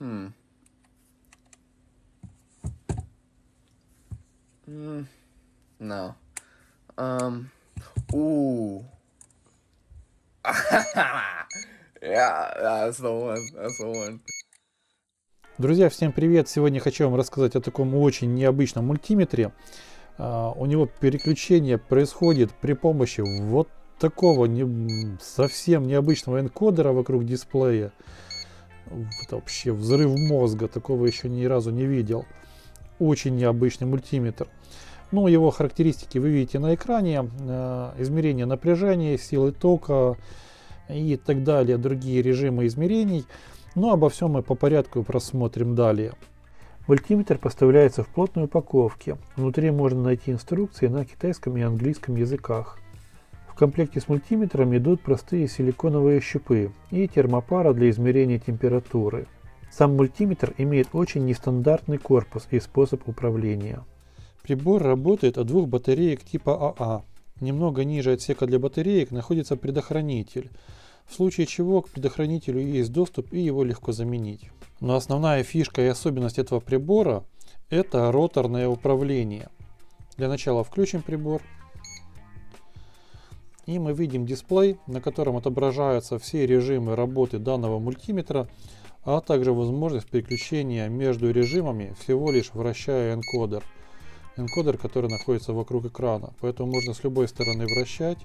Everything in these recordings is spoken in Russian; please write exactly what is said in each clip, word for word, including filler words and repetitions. Hmm. Mm, no. Um. Ooh. Yeah, that's the one. That's the one. Друзья, всем привет! Сегодня хочу вам рассказать о таком очень необычном мультиметре. Uh, у него переключение происходит при помощи вот такого не, совсем необычного энкодера вокруг дисплея. Это вообще взрыв мозга, такого еще ни разу не видел. Очень необычный мультиметр. Ну, его характеристики вы видите на экране. Э, измерение напряжения, силы тока и так далее. Другие режимы измерений. Но обо всем мы по порядку просмотрим далее. Мультиметр поставляется в плотной упаковке. Внутри можно найти инструкции на китайском и английском языках. В комплекте с мультиметром идут простые силиконовые щупы и термопара для измерения температуры. Сам мультиметр имеет очень нестандартный корпус и способ управления. Прибор работает от двух батареек типа АА. Немного ниже отсека для батареек находится предохранитель, в случае чего к предохранителю есть доступ и его легко заменить. Но основная фишка и особенность этого прибора – это роторное управление. Для начала включим прибор. И мы видим дисплей, на котором отображаются все режимы работы данного мультиметра, а также возможность переключения между режимами, всего лишь вращая энкодер. Энкодер, который находится вокруг экрана, поэтому можно с любой стороны вращать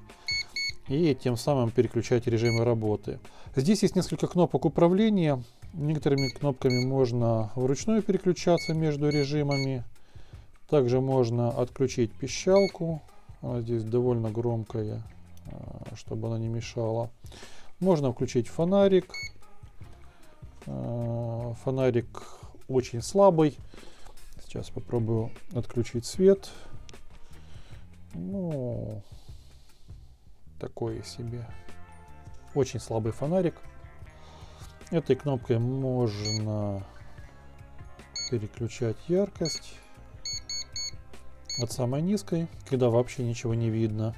и тем самым переключать режимы работы. Здесь есть несколько кнопок управления. Некоторыми кнопками можно вручную переключаться между режимами. Также можно отключить пищалку, она здесь довольно громкая, чтобы она не мешала. Можно включить фонарик. Фонарик очень слабый. Сейчас попробую отключить свет. Ну, такое себе. Очень слабый фонарик. Этой кнопкой можно переключать яркость от самой низкой, когда вообще ничего не видно,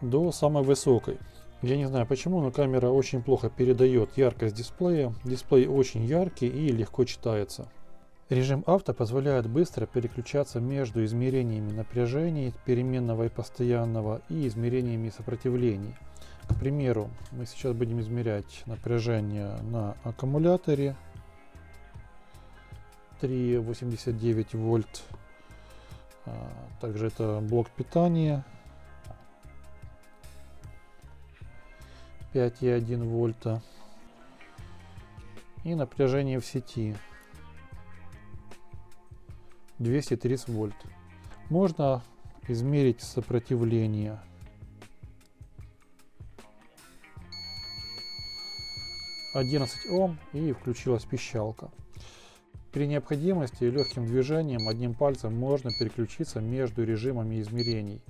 до самой высокой. Я не знаю почему, но камера очень плохо передает яркость дисплея. Дисплей очень яркий и легко читается. Режим авто позволяет быстро переключаться между измерениями напряжений, переменного и постоянного, и измерениями сопротивлений. К примеру, мы сейчас будем измерять напряжение на аккумуляторе три восемьдесят девять вольт. Также это блок питания пять и одна десятая вольта и напряжение в сети двести тридцать вольт. Можно измерить сопротивление. одиннадцать Ом, и включилась пищалка. При необходимости легким движением одним пальцем можно переключиться между режимами измерений.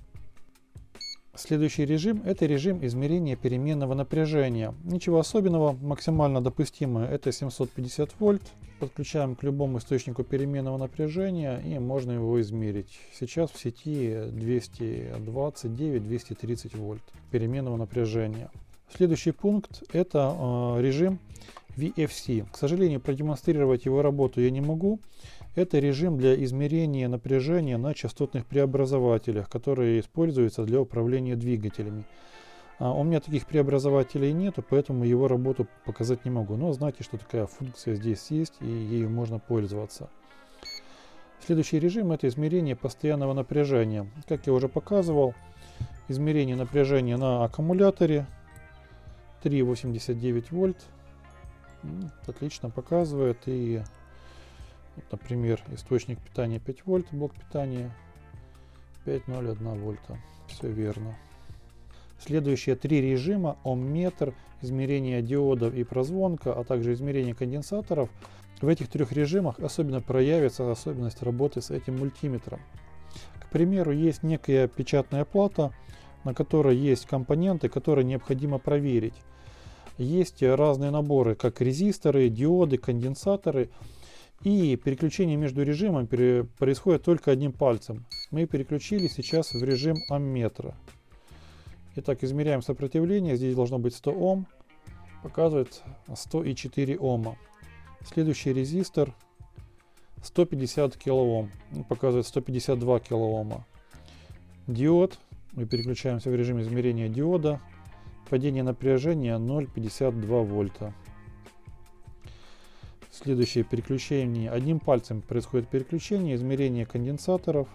Следующий режим – это режим измерения переменного напряжения. Ничего особенного, максимально допустимое – это семьсот пятьдесят вольт. Подключаем к любому источнику переменного напряжения и можно его измерить. Сейчас в сети двести двадцать девять — двести тридцать вольт переменного напряжения. Следующий пункт – это э, режим ви эф си. К сожалению, продемонстрировать его работу я не могу. Это режим для измерения напряжения на частотных преобразователях, которые используются для управления двигателями. А у меня таких преобразователей нету, поэтому его работу показать не могу. Но знайте, что такая функция здесь есть и ею можно пользоваться. Следующий режим – это измерение постоянного напряжения. Как я уже показывал, измерение напряжения на аккумуляторе три восемьдесят девять вольт. Отлично показывает. И, например, источник питания пять вольт, блок питания пять ноль одна вольта. Все верно. Следующие три режима: омметр, измерение диодов и прозвонка, а также измерение конденсаторов. В этих трех режимах особенно проявится особенность работы с этим мультиметром. К примеру, есть некая печатная плата, на которой есть компоненты, которые необходимо проверить. Есть разные наборы, как резисторы, диоды, конденсаторы. И переключение между режимами происходит только одним пальцем. Мы переключили сейчас в режим омметра. Итак, измеряем сопротивление. Здесь должно быть сто Ом. показывает сто четыре Ома. Следующий резистор сто пятьдесят килоом, показывает сто пятьдесят два килоома. Диод, мы переключаемся в режим измерения диода. Падение напряжения ноль целых пятьдесят два вольта. Следующее переключение. Одним пальцем происходит переключение, измерение конденсаторов.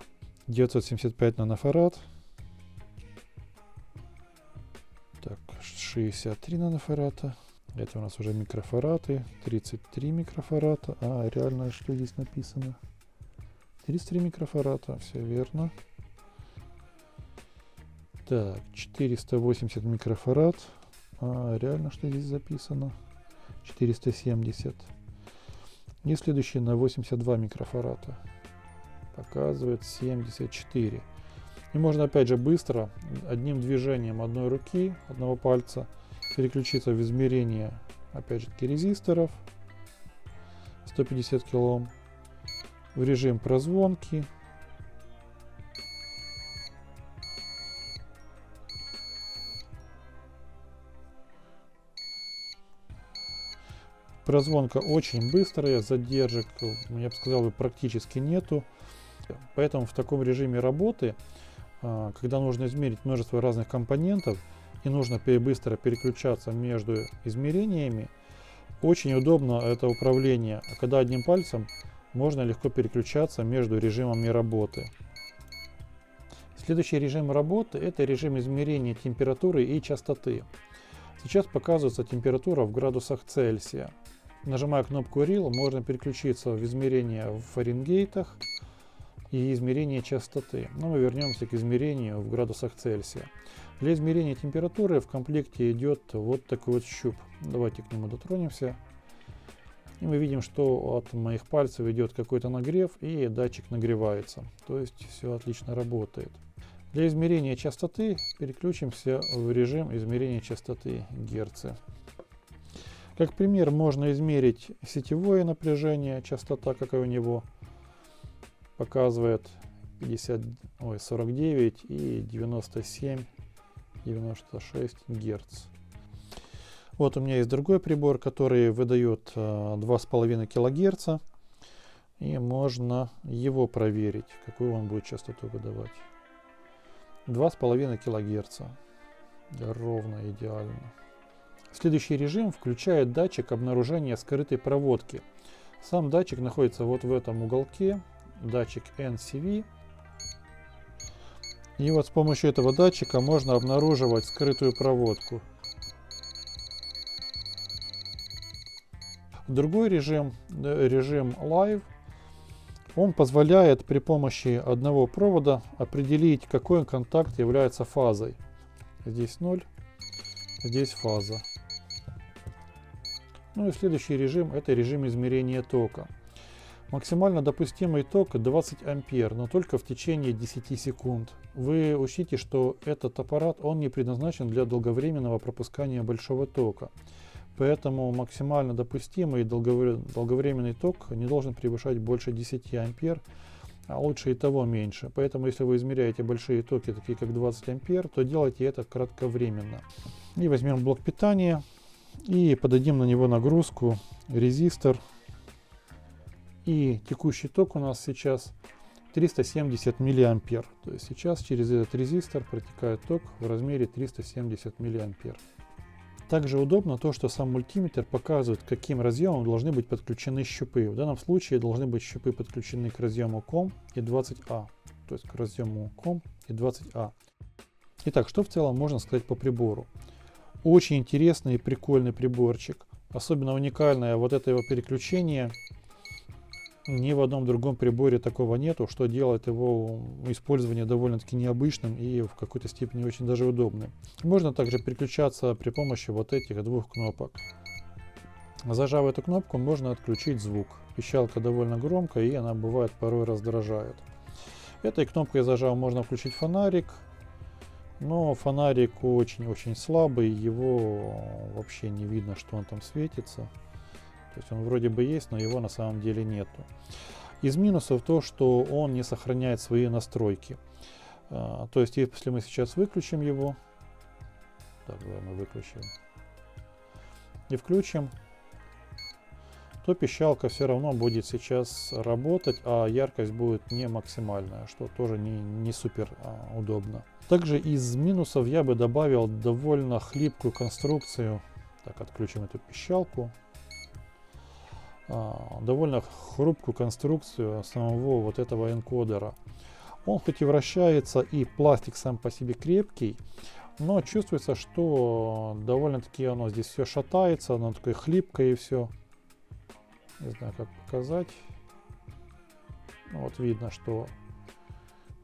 девятьсот семьдесят пять нанофарад. Так, шестьдесят три нанофарада. Это у нас уже микрофарады. тридцать три микрофарада. А, реально, что здесь написано? тридцать три микрофарада. Все верно. Так, четыреста восемьдесят микрофарад. А, реально, что здесь записано? четыреста семьдесят. И следующий на восемьдесят два микрофарада. Показывает семьдесят четыре. И можно опять же быстро, одним движением одной руки, одного пальца, переключиться в измерение, опять же, резисторов сто пятьдесят килоом, в режим прозвонки. Прозвонка очень быстрая, задержек, я бы сказал, практически нету. Поэтому в таком режиме работы, когда нужно измерить множество разных компонентов и нужно быстро переключаться между измерениями, очень удобно это управление, когда одним пальцем можно легко переключаться между режимами работы. Следующий режим работы – это режим измерения температуры и частоты. Сейчас показывается температура в градусах Цельсия. Нажимая кнопку рил, можно переключиться в измерение в фаренгейтах и измерение частоты. Но мы вернемся к измерению в градусах Цельсия. Для измерения температуры в комплекте идет вот такой вот щуп. Давайте к нему дотронемся. И мы видим, что от моих пальцев идет какой-то нагрев, и датчик нагревается. То есть все отлично работает. Для измерения частоты переключимся в режим измерения частоты герца. Как пример, можно измерить сетевое напряжение, частота, какая у него, показывает пятьдесят, ой, сорок девять и девяносто семь, девяносто шесть герц. Вот у меня есть другой прибор, который выдает два с половиной килогерца, и можно его проверить, какую он будет частоту выдавать. два с половиной килогерца. Да, ровно, идеально. Следующий режим включает датчик обнаружения скрытой проводки. Сам датчик находится вот в этом уголке. Датчик эн си ви. И вот с помощью этого датчика можно обнаруживать скрытую проводку. Другой режим, режим лайв. Он позволяет при помощи одного провода определить, какой контакт является фазой. Здесь ноль, здесь фаза. Ну и следующий режим – это режим измерения тока. Максимально допустимый ток двадцать ампер, но только в течение десяти секунд. Вы учтите, что этот аппарат, он не предназначен для долговременного пропускания большого тока. Поэтому максимально допустимый долговременный ток не должен превышать больше десяти ампер, а лучше и того меньше. Поэтому если вы измеряете большие токи, такие как двадцать ампер, то делайте это кратковременно. И возьмем блок питания и подадим на него нагрузку, резистор. И текущий ток у нас сейчас триста семьдесят миллиампер. То есть сейчас через этот резистор протекает ток в размере триста семьдесят миллиампер. Также удобно то, что сам мультиметр показывает, к каким разъемам должны быть подключены щупы. В данном случае должны быть щупы подключены к разъему ком и двадцать а. То есть к разъему ком и двадцать а. Итак, что в целом можно сказать по прибору? Очень интересный и прикольный приборчик. Особенно уникальное вот это его переключение. Ни в одном другом приборе такого нету, что делает его использование довольно-таки необычным и в какой-то степени очень даже удобным. Можно также переключаться при помощи вот этих двух кнопок. Зажав эту кнопку, можно отключить звук. Пищалка довольно громкая, и она бывает порой раздражает. Этой кнопкой, зажав, можно включить фонарик, но фонарик очень-очень слабый, его вообще не видно, что он там светится. То есть он вроде бы есть, но его на самом деле нету. Из минусов то, что он не сохраняет свои настройки. То есть если мы сейчас выключим его, так, давай мы выключим, и включим, то пищалка все равно будет сейчас работать, а яркость будет не максимальная, что тоже не, не супер удобно. Также из минусов я бы добавил довольно хлипкую конструкцию. Так, отключим эту пищалку. А, довольно хрупкую конструкцию самого вот этого энкодера. Он хоть и вращается, и пластик сам по себе крепкий, но чувствуется, что довольно-таки оно здесь все шатается, оно такое хлипкое и все. Не знаю, как показать. Вот видно, что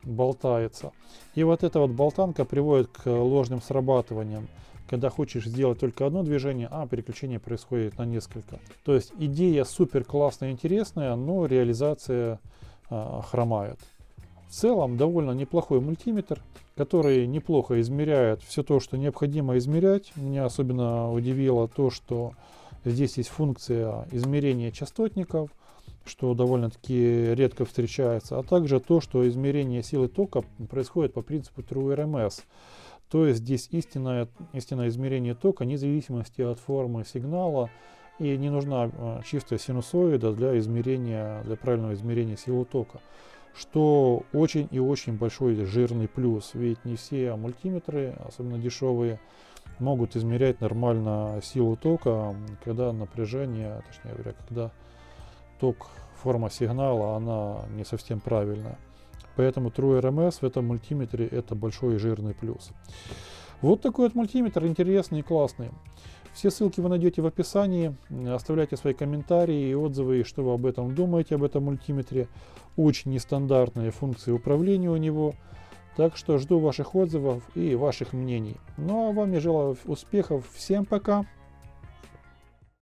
болтается. И вот эта вот болтанка приводит к ложным срабатываниям, когда хочешь сделать только одно движение, а переключение происходит на несколько. То есть идея супер классная, интересная, но реализация э, хромает. В целом довольно неплохой мультиметр, который неплохо измеряет все то, что необходимо измерять. Меня особенно удивило то, что здесь есть функция измерения частотников, что довольно-таки редко встречается, а также то, что измерение силы тока происходит по принципу тру эр эм эс. То есть здесь истинное, истинное измерение тока, вне зависимости от формы сигнала, и не нужна чистая синусоида для измерения, для правильного измерения силы тока, что очень и очень большой жирный плюс, ведь не все мультиметры, особенно дешевые, могут измерять нормально силу тока, когда напряжение, точнее говоря, когда ток, форма сигнала, она не совсем правильная. Поэтому тру эр эм эс в этом мультиметре это большой и жирный плюс. Вот такой вот мультиметр, интересный и классный. Все ссылки вы найдете в описании. Оставляйте свои комментарии и отзывы, что вы об этом думаете, об этом мультиметре. Очень нестандартные функции управления у него. Так что жду ваших отзывов и ваших мнений. Ну а вам я желаю успехов. Всем пока!